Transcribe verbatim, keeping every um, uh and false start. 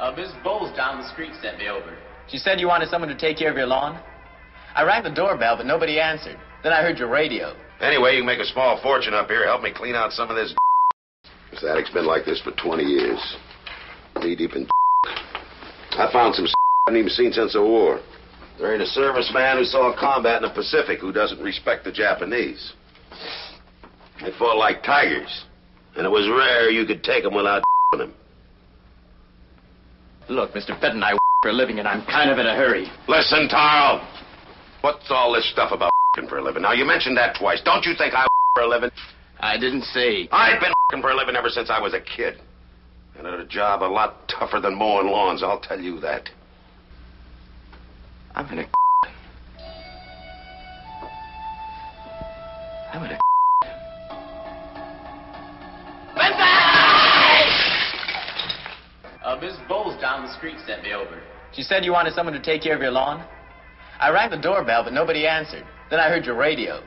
Uh, Miz Bowles down the street sent me over. She said you wanted someone to take care of your lawn? I rang the doorbell, but nobody answered. Then I heard your radio. Anyway, you can make a small fortune up here. Help me clean out some of this. This attic's been like this for twenty years. Knee deep in. I found some I haven't even seen since the war. There ain't a serviceman who saw combat in the Pacific who doesn't respect the Japanese. They fought like tigers, and it was rare you could take them without them. Look, Mister Fett and I for a living, and I'm kind of in a hurry. Listen, Tarl. What's all this stuff about for a living? Now, you mentioned that twice. Don't you think I for a living? I didn't say. I've been for a living ever since I was a kid. And at a job a lot tougher than mowing lawns, I'll tell you that. I'm in a I'm in a Uh, Miz Bowles down the street sent me over. She said you wanted someone to take care of your lawn? I rang the doorbell, but nobody answered. Then I heard your radio.